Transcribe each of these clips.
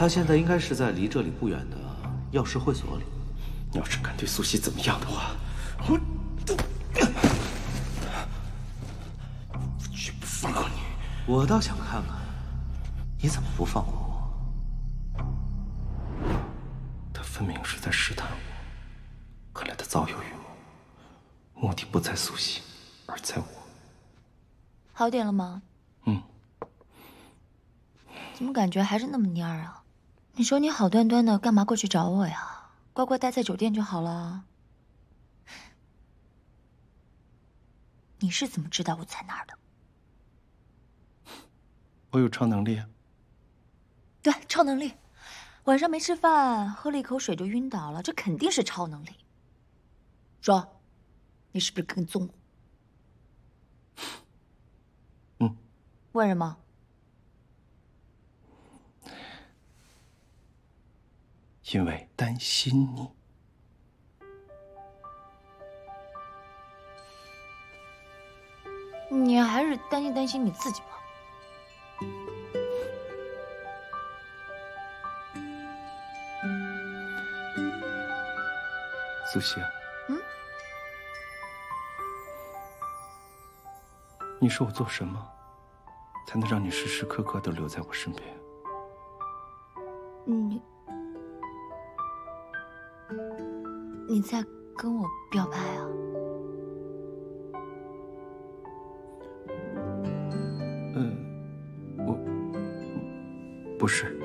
他现在应该是在离这里不远的药师会所里。要是敢对苏西怎么样的话，我绝不放过你。我倒想看看你怎么不放过我。他分明是在试探我，看来他早有预谋，目的不在苏西，而在我。好点了吗？嗯。 怎么感觉还是那么蔫儿啊？你说你好端端的，干嘛过去找我呀？乖乖待在酒店就好了。你是怎么知道我在哪儿的？我有超能力啊。对，超能力。晚上没吃饭，喝了一口水就晕倒了，这肯定是超能力。说，你是不是跟踪我？嗯。问什么？ 因为担心你，你还是担心你自己吧。苏西啊，嗯，你说我做什么，才能让你时时刻刻都留在我身边？你。 你在跟我表白啊？我不是。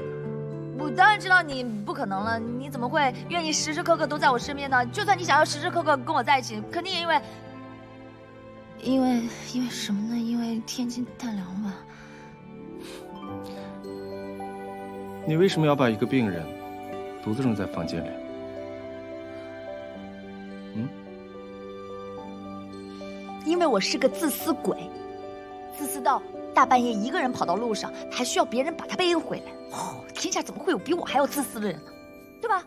我当然知道你不可能了，你怎么会愿意时时刻刻都在我身边呢？就算你想要时时刻刻跟我在一起，肯定也因为什么呢？因为天气太凉了吧。你为什么要把一个病人独自扔在房间里？ 因为我是个自私鬼，自私到大半夜一个人跑到路上，还需要别人把他背回来。哦，天下怎么会有比我还要自私的人呢？对吧？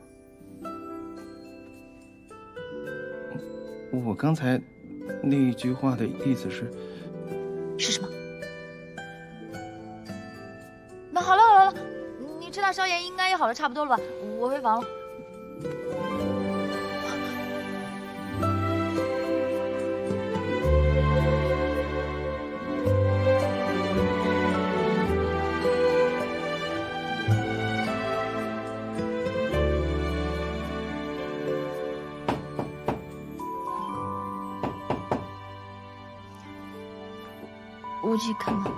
我刚才那一句话的意思是……是什么？那好了好了好了，你吃点消炎应该也好的差不多了吧？我回房了。 无忌，看吧。